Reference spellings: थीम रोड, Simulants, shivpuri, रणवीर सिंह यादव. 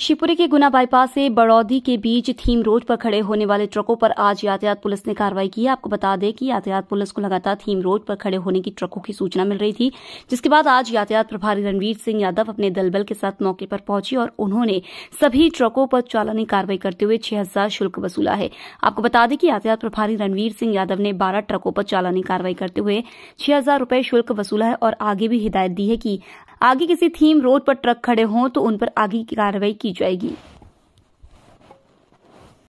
शिवपुरी के गुना बाईपास से बड़ौदी के बीच थीम रोड पर खड़े होने वाले ट्रकों पर आज यातायात पुलिस ने कार्रवाई की है। आपको बता दें कि यातायात पुलिस को लगातार थीम रोड पर खड़े होने की ट्रकों की सूचना मिल रही थी, जिसके बाद आज यातायात प्रभारी रणवीर सिंह यादव अपने दलबल के साथ मौके पर पहुंचे और उन्होंने सभी ट्रकों पर चालानी कार्रवाई करते हुए 6000 शुल्क वसूला है। आपको बता दें कि यातायात प्रभारी रणवीर सिंह यादव ने 12 ट्रकों पर चालानी कार्रवाई करते हुए 6000 रुपये शुल्क वसूला है और आगे भी हिदायत दी है कि आगे किसी थीम रोड पर ट्रक खड़े हों तो उन पर आगे की कार्रवाई की जाएगी।